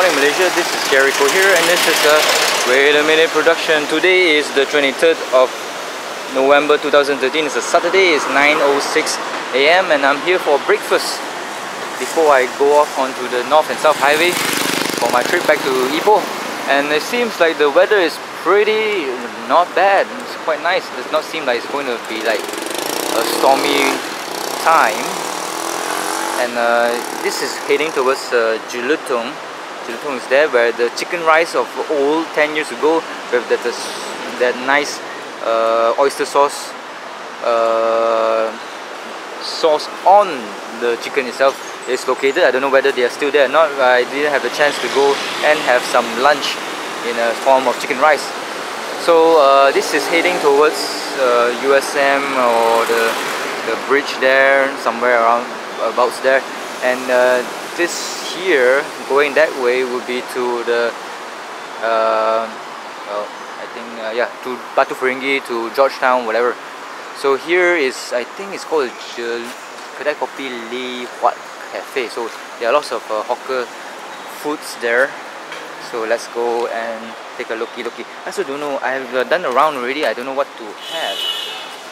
Morning Malaysia, this is Gary Koh here and this is a Wait a Minute production. Today is the 23rd of November 2013, it's a Saturday, it's 9:06 a.m. and I'm here for breakfast before I go off onto the North and South Highway for my trip back to Ipoh. And it seems like the weather is pretty not bad, it's quite nice. It does not seem like it's going to be like a stormy time. And this is heading towards Jelutong. Jelutong is there where the chicken rice of old 10 years ago with that nice oyster sauce sauce on the chicken itself is located. I don't know whether they are still there or not. I didn't have the chance to go and have some lunch in a form of chicken rice. So this is heading towards USM or the bridge there, somewhere around about there. And this here, going that way would be to the well, I think yeah, to Batu Feringi, to Georgetown, whatever. So here is, I think it's called Kedai Kopi Lee Huat Cafe. So there are lots of hawker foods there. So let's go and take a looky. I also don't know, I have done a round already. I don't know what to have.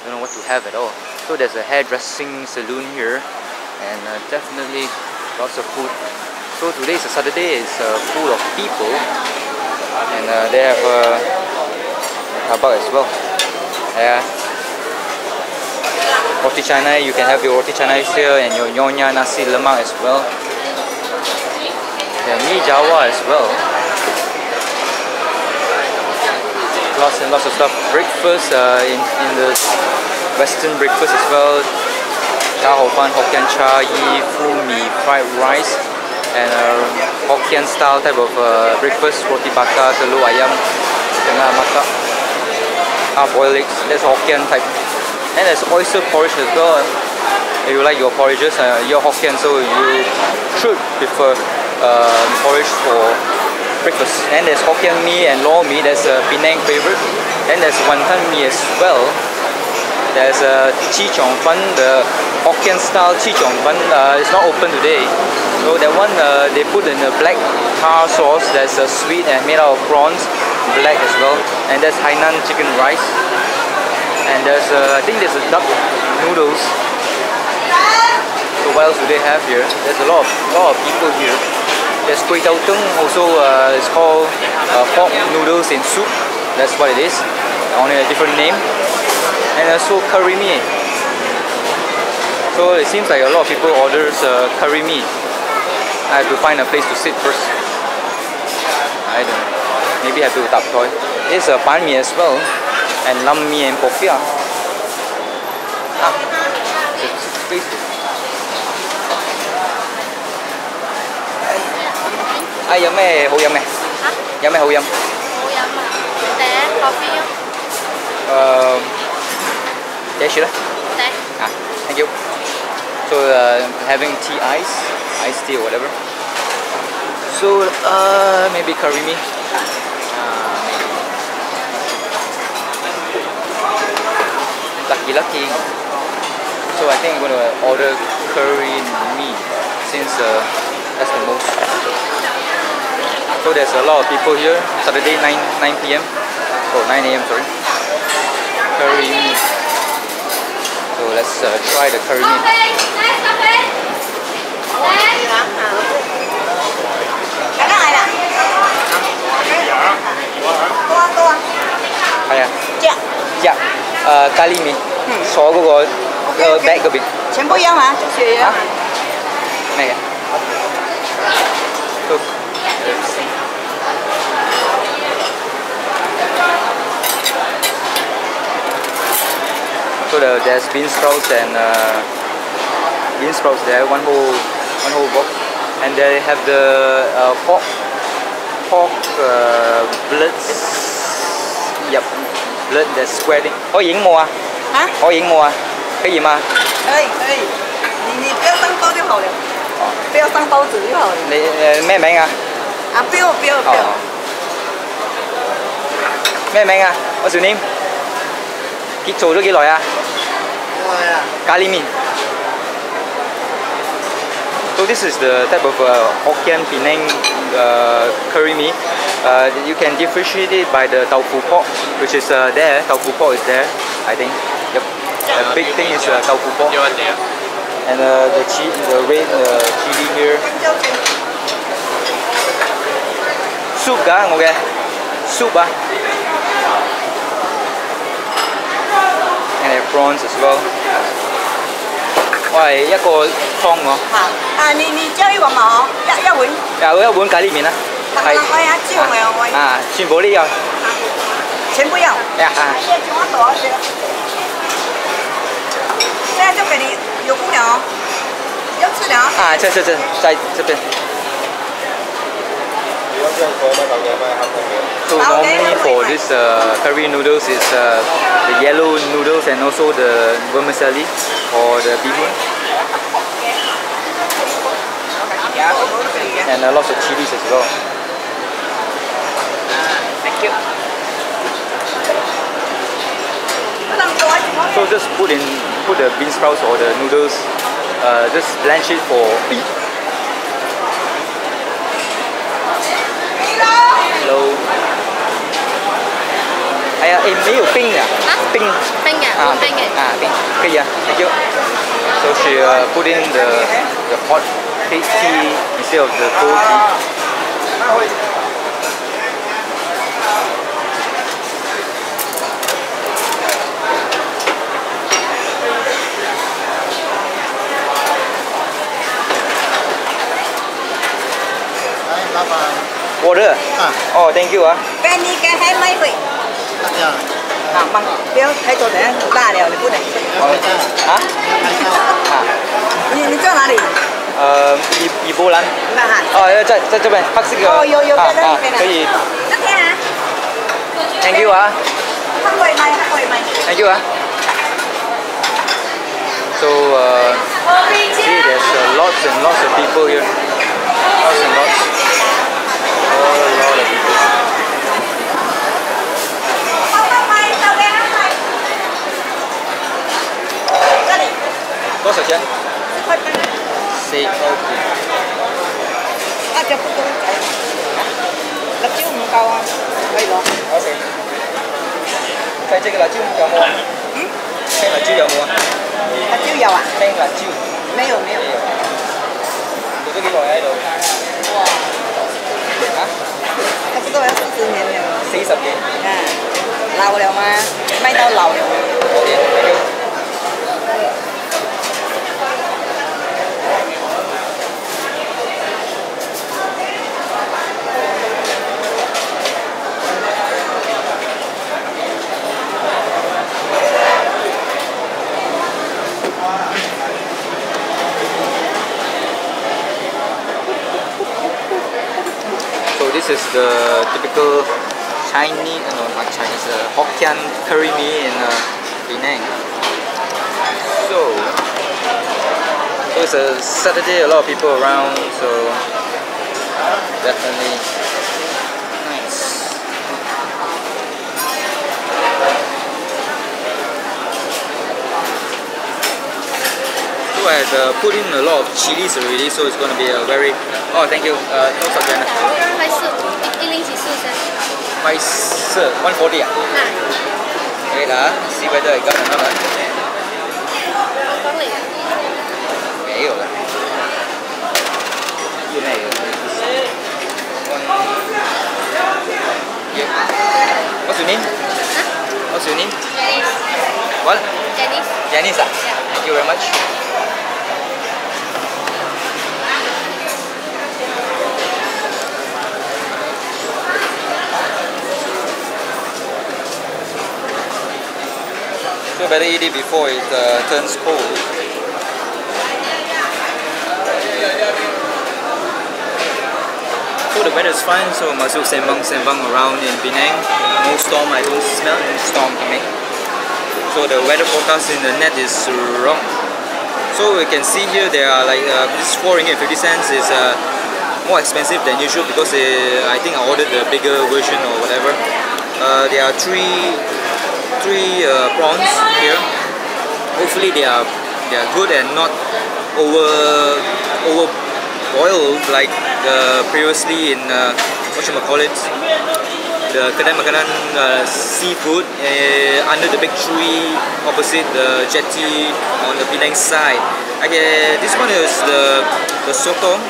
I don't know what to have at all. So there's a hairdressing saloon here. And definitely lots of food. So today is a Saturday. It's full of people. And they have habak as well. Yeah. Roti canai, you can have your roti canai here. And your nyonya nasi lemak as well. And mee jawa as well. Lots and lots of stuff. Breakfast in the Western breakfast as well. Cha hou fan, Hokkien cha yi, fu mee, fried rice, and Hokkien style type of breakfast. Roti bakar, telur ayam, tengah masak, half boiled eggs. That's Hokkien type. And there's oyster porridge as well. If you like your porridges, you're Hokkien, so you should prefer porridge for breakfast. And there's Hokkien Mee and Lor Mee, that's a Penang favorite. And there's Wonton Mee as well. There's a Chee Cheong Fun, the Hokkien style Chee Cheong Fun. It's not open today. So that one they put in a black tar sauce that's sweet and made out of prawns, black as well. And there's Hainan chicken rice. And there's I think there's a duck noodles. So what else do they have here? There's a lot of people here. There's kway teow tng, also it's called pork noodles in soup. That's what it is, only a different name. And also curry mee. So it seems like a lot of people orders curry mee. I have to find a place to sit first. I don't know. Maybe I have to tap toy. There's a banh mi as well, and lam mi and popiah. Ah, it's a place to. Ai yum eh, hou yum eh? Huh? Yum eh, hou yum. Hou yum ah. Teh, coffee không? Yeah, sure. Teh. Ah, thank you. So having tea, iced tea or whatever. So maybe curry mee. Lucky. So I think I'm gonna order curry mee since that's the most. So there's a lot of people here. Saturday 9 p.m. Oh, 9 a.m. sorry. Curry mee. So let's try the curry mee. Yeah. Curry mee. So go back a bit. Look. So there's bean sprouts and bean sprouts there, one whole box, and they have the pork bloods. Yep, blood that's squared in. Oh, ying mo ah? Huh? Oh, ying mo ah? Can you ma? Hey, you don't put too much. 不要上刀子就好了 So this is the type of Hokkien Penang curry mee. You can differentiate it by the tofu pork, which is there. Tofu pork is there, I think. Yep. The big thing is tofu pork. And the red chili here. Soup, ah, okay. Soup, ah. And the prawns as well. Why? One tong, ah. Ah, you chơi bằng mỏ, một cuốn cà ri miến, à. À, xin bố đi rồi. Xin bố đi. À. Đây cho cái đi. Ah, so normally for this curry noodles is the yellow noodles and also the vermicelli or the bihun, and lots of chilies as well. Thank you. So just put the bean sprouts or the noodles, just blanch it for. Hello. Hey, Emil, ping ah. Ping. Ping ah. Ping ah. Ping. Okay, yeah. Thank you. So she put in the hot tea instead of the cold tea. Water? Oh, thank you. Cái này cái hai mấy vị? À, bằng béo thấy tôi để ba đều để phút này. Hả? Nhìn cho nó đi. Ipoh lắm. Ờ, cho bên bác sĩ. Cái gì? Thank you. Thank you. So, see, there's lots and lots of people here. Lots and lots. What's it? See, okay. I just put it. The chill not enough. Wait long. Okay. Take this chill not enough. Hmm? Take this chill not enough. This chill enough? Take this chill. No. Put it here. Wow. Cái tôi đã sử dụng nhiều nhiều. 40 à, lâu rồi mà, mấy tao lâu rồi. This is the typical Chinese, no, not Chinese, Hokkien curry mee in Penang. So it's a Saturday, a lot of people around, so definitely nice. So I had put in a lot of chilies already, so it's going to be a very... Oh, thank you. No problem. 140 ah? Okay lah, see whether I got or not. Okay, okay. What's your name? Huh? What's your name? Janice. What? Janice. Janice ah? Yeah. Thank you very much. So better eat it before it turns cold. So the weather is fine, so I'm also sembang around in Penang. No storm, I don't smell any storm coming. So the weather forecast in the net is wrong. So we can see here there are like this $4.50 is more expensive than usual because I think I ordered the bigger version or whatever. There are three prawns here. Hopefully they are good and not over boiled like the previously in whatchamacallit, the Kedai Makanan seafood under the big tree opposite the jetty on the Penang side. Okay, this one is the sotong.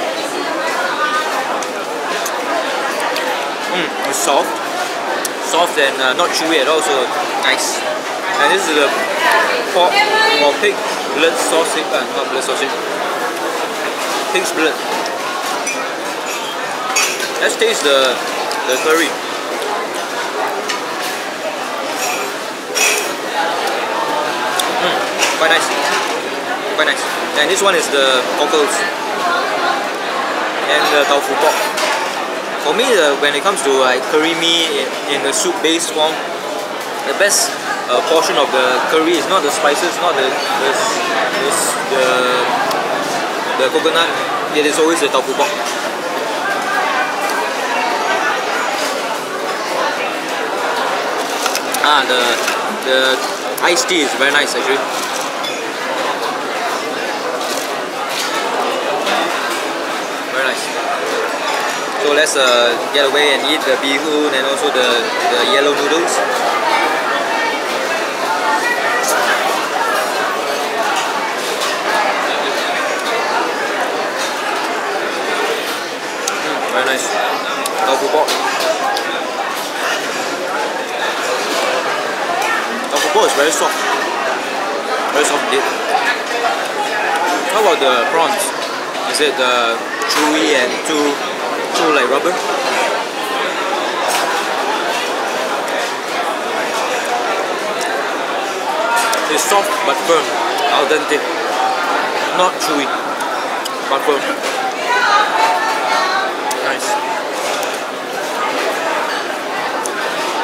It's soft and not chewy at all, so nice. And this is the pork or pig blood sausage, pig's blood. Let's taste the curry. Quite nice, quite nice. And this one is the cockles and the tofu pork. For me, when it comes to curry mee in the soup-based form, the best portion of the curry is not the spices, not the coconut. It is always the tofu pork. The iced tea is very nice actually. So let's get away and eat the bihun and also the yellow noodles. Very nice. Tofu pork is very soft. Very soft indeed. How about the prawns? Is it chewy and too like rubber? It's soft but firm, al dente. Not chewy, but firm. Nice.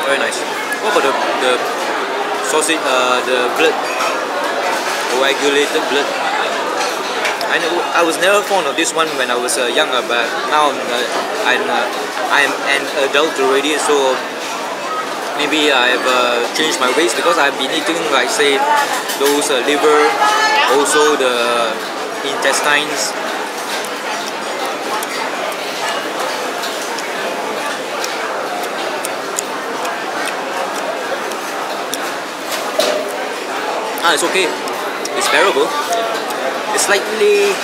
Very nice. What about the sausage, the blood? Coagulated blood. I was never fond of this one when I was younger, but now I'm an adult already, so maybe I've changed my ways, because I've been eating, like say, those liver, also the intestines. It's okay, it's bearable. It's slightly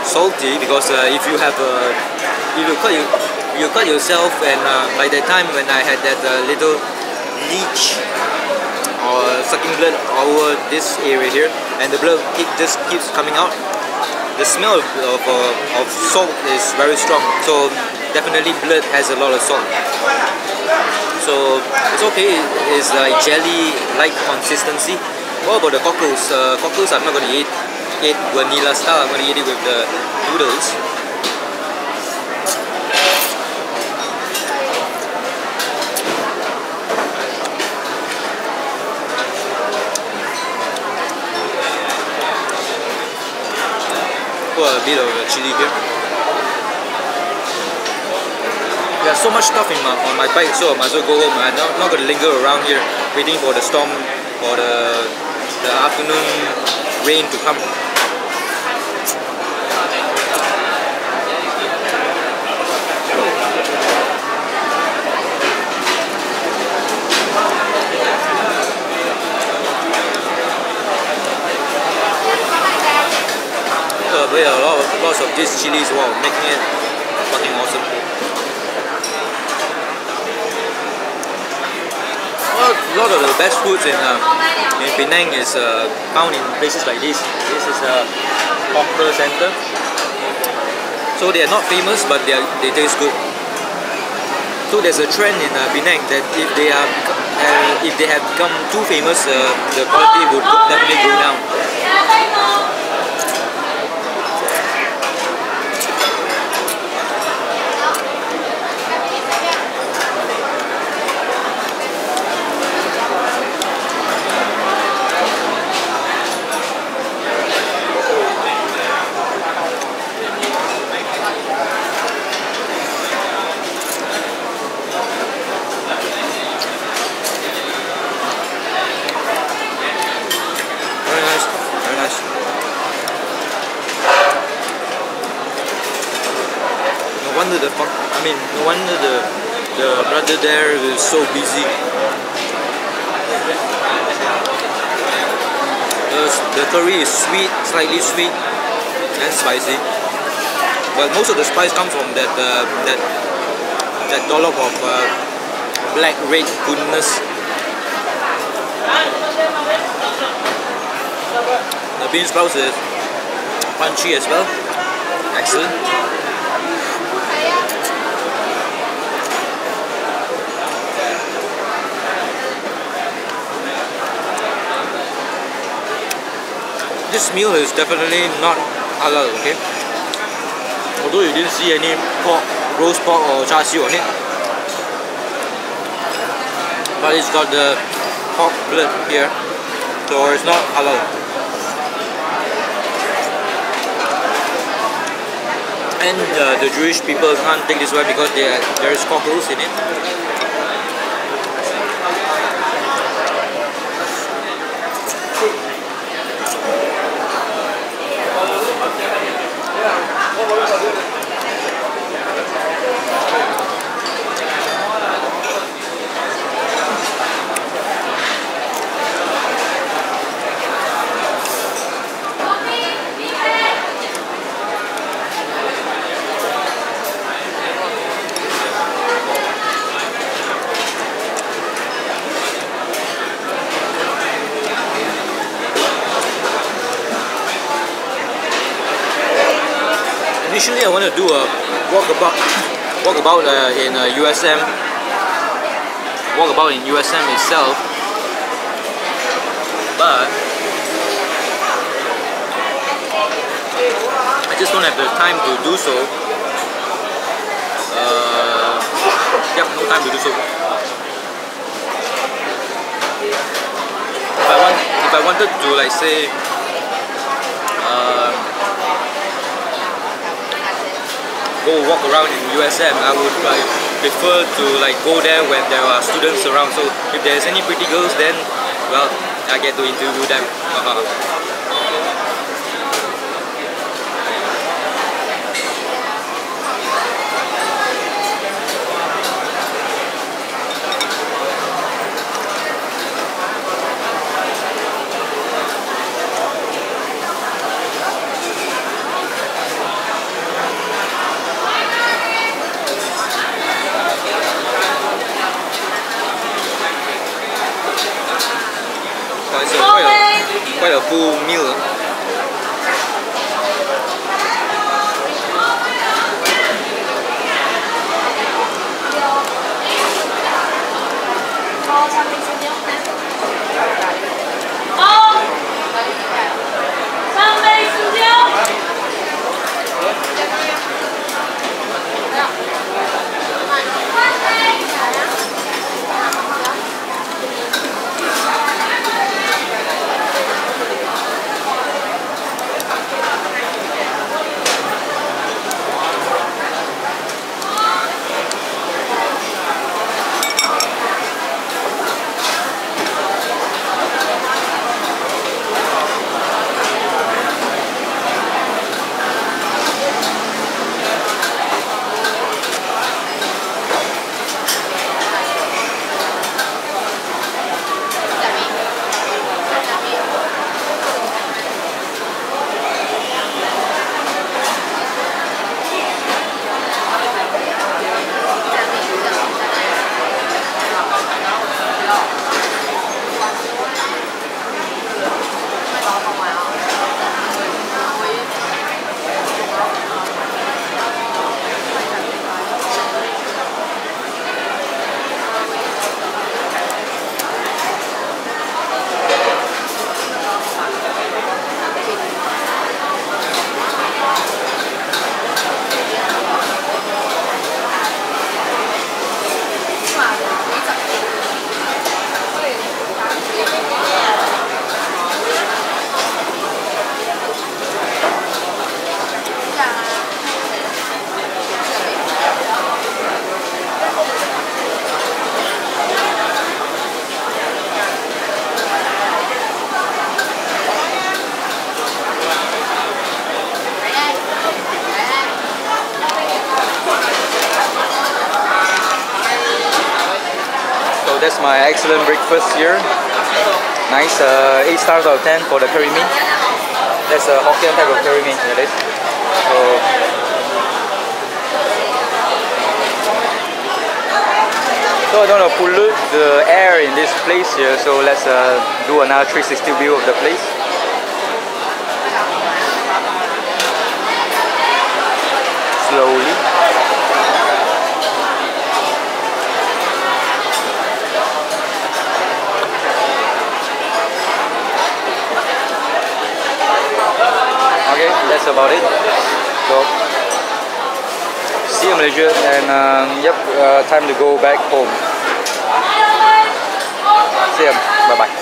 salty because if you have you cut yourself, and by the time when I had that little leech or sucking blood over this area here, and the blood it just keeps coming out, the smell of salt is very strong. So definitely blood has a lot of salt. So it's okay. It's like jelly-like consistency. What about the cockles? Cockles I'm not going to eat. It vanilla style. I'm gonna eat it with the noodles. Put a bit of chili here. There's so much stuff on my bike, so I might as well go home. I'm not gonna linger around here waiting for the storm or the afternoon rain to come. Lots of these chilies, wow, making it fucking awesome. A lot of the best foods in Penang is found in places like this. This is a hawker center. So they are not famous, but they taste good. So there's a trend in Penang that if they have become too famous, the quality would definitely go down. Very nice. No wonder the brother there is so busy. The curry is sweet, slightly sweet and spicy. Well, most of the spice comes from that that dollop of black red goodness. The bean sprouts is punchy as well. Excellent. This meal is definitely not halal, okay? Although you didn't see any pork, roast pork or char siu on it, but it's got the pork blood here, so it's not halal. And the Jewish people can't take this one because there is cockroach in it. Initially, I want to do a walkabout in USM. Walkabout in USM itself, but I just don't have the time to do so. Yep, no time to do so. If I wanted to, like, say, go walk around in USM, I would prefer to go there when there are students around. So if there's any pretty girls, then well, I get to interview them. Quite a full meal that's my excellent breakfast here. Nice, 8 stars out of 10 for the curry mee. That's a Hokkien type of curry mee, that is. So, I don't want to pollute the air in this place here, so let's do another 360 view of the place. Slowly. Okay, that's about it. So, see you Malaysia, and yep, time to go back home. See ya, bye bye.